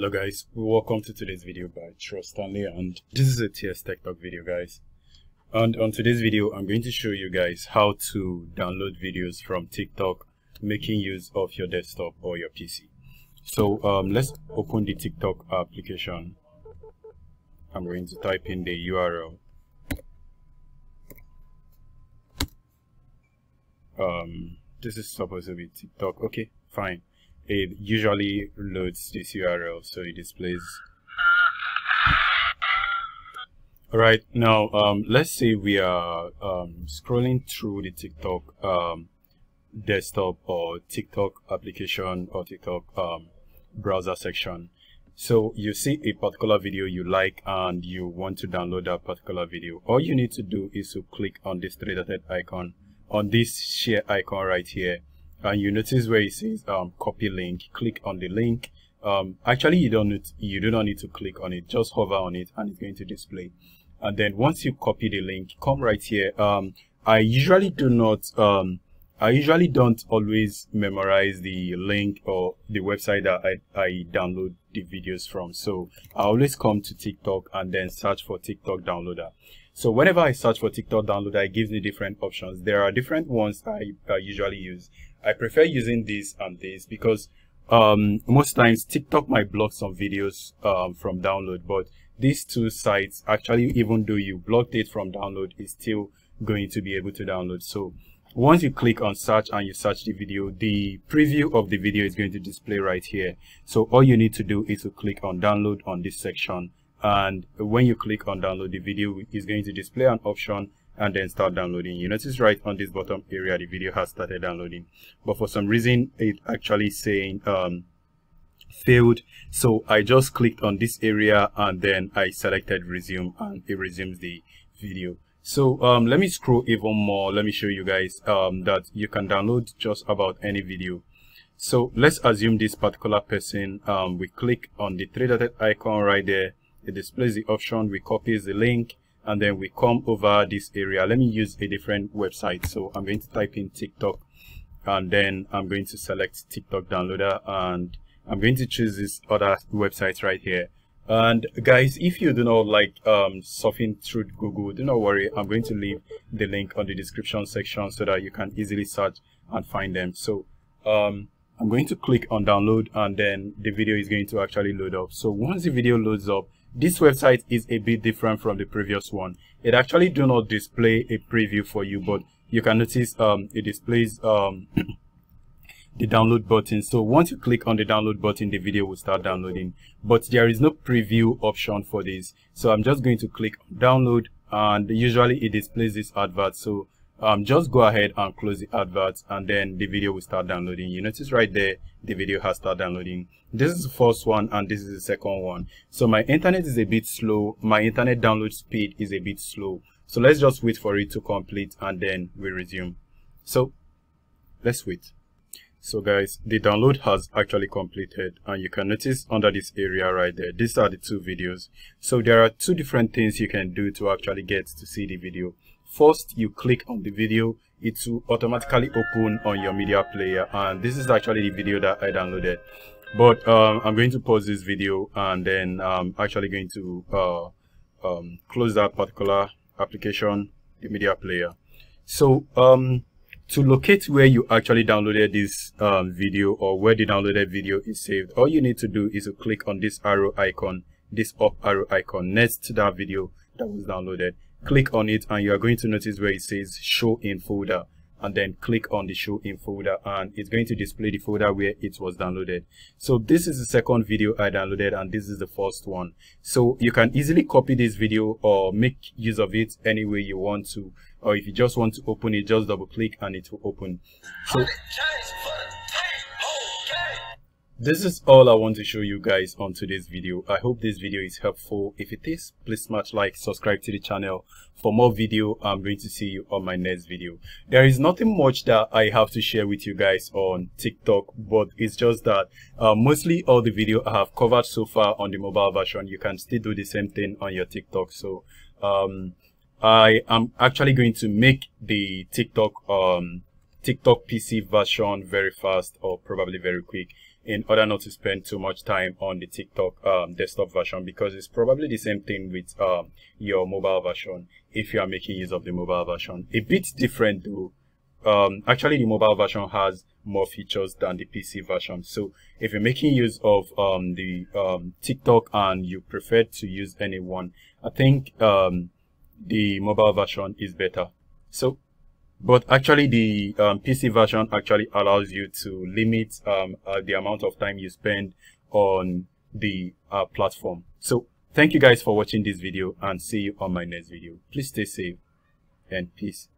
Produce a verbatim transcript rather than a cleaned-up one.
Hello guys, welcome to today's video by Trust Stanley, and this is a T S Tech Talk video guys. And on today's video I'm going to show you guys how to download videos from TikTok making use of your desktop or your P C. So um, let's open the TikTok application. I'm going to type in the U R L. Um, this is supposed to be TikTok, okay fine. It usually loads this U R L, so it displays. Alright, now um, let's say we are um, scrolling through the TikTok um, desktop or TikTok application or TikTok um, browser section. So you see a particular video you like and you want to download that particular video. All you need to do is to click on this three dotted icon, on this share icon right here. And you notice where it says um, copy link, click on the link. Um, actually, you don't need to, you do not need to click on it, just hover on it and it's going to display. And then once you copy the link, come right here. Um, I usually do not, um, I usually don't always memorize the link or the website that I, I download the videos from. So I always come to TikTok and then search for TikTok downloader. So whenever I search for TikTok downloader, it gives me different options. There are different ones I, I usually use. I prefer using these and these because um, most times TikTok might block some videos um, from download, but these two sites actually, even though you blocked it from download, is still going to be able to download. So once you click on search and you search the video, the preview of the video is going to display right here. So all you need to do is to click on download on this section, and when you click on download, the video is going to display an option and then start downloading. You notice right on this bottom area the video has started downloading, but for some reason it actually saying um failed. So I just clicked on this area and then I selected resume and it resumes the video. So um let me scroll even more. Let me show you guys um that you can download just about any video. So let's assume this particular person, um we click on the three dotted icon right there, it displays the option, we copies the link, and then we come over this area. Let me use a different website. So I'm going to type in TikTok and then I'm going to select TikTok downloader and I'm going to choose this other website right here. And guys, if you do not like um, surfing through Google, do not worry. I'm going to leave the link on the description section so that you can easily search and find them. So um, I'm going to click on download and then the video is going to actually load up. So once the video loads up, this website is a bit different from the previous one. It actually do not display a preview for you, but you can notice um, it displays um, the download button. So once you click on the download button, the video will start downloading, but there is no preview option for this. So I'm just going to click download and usually it displays this advert. So um, just go ahead and close the advert and then the video will start downloading. You notice right there, the video has started downloading. This is the first one and this is the second one. So my internet is a bit slow. My internet download speed is a bit slow. So let's just wait for it to complete and then we resume. So let's wait. So guys, the download has actually completed and you can notice under this area right there, these are the two videos. So there are two different things you can do to actually get to see the video. First, you click on the video, it will automatically open on your media player, and this is actually the video that I downloaded. But um, I'm going to pause this video and then I'm actually going to uh, um, close that particular application, the media player. So um, to locate where you actually downloaded this um, video or where the downloaded video is saved, all you need to do is to click on this arrow icon, this up arrow icon next to that video that was downloaded. Click on it and you are going to notice where it says show in folder, and then click on the show in folder and it's going to display the folder where it was downloaded. So this is the second video I downloaded and this is the first one. So you can easily copy this video or make use of it any way you want to, or if you just want to open it, just double click and it will open. So this is all I want to show you guys on today's video. I hope this video is helpful. If it is, please smash like, subscribe to the channel. For more video, I'm going to see you on my next video. There is nothing much that I have to share with you guys on TikTok, but it's just that uh, mostly all the video I have covered so far on the mobile version, you can still do the same thing on your TikTok. So um, I am actually going to make the TikTok, um, TikTok P C version very fast or probably very quick. in order not to spend too much time on the TikTok um, desktop version, because it's probably the same thing with um, your mobile version if you are making use of the mobile version. A bit different though. Um, actually, the mobile version has more features than the P C version. So if you're making use of um, the um, TikTok and you prefer to use any one, I think um, the mobile version is better. So, but actually the um, P C version actually allows you to limit um, uh, the amount of time you spend on the uh, platform. So thank you guys for watching this video, and see you on my next video. Please stay safe and peace.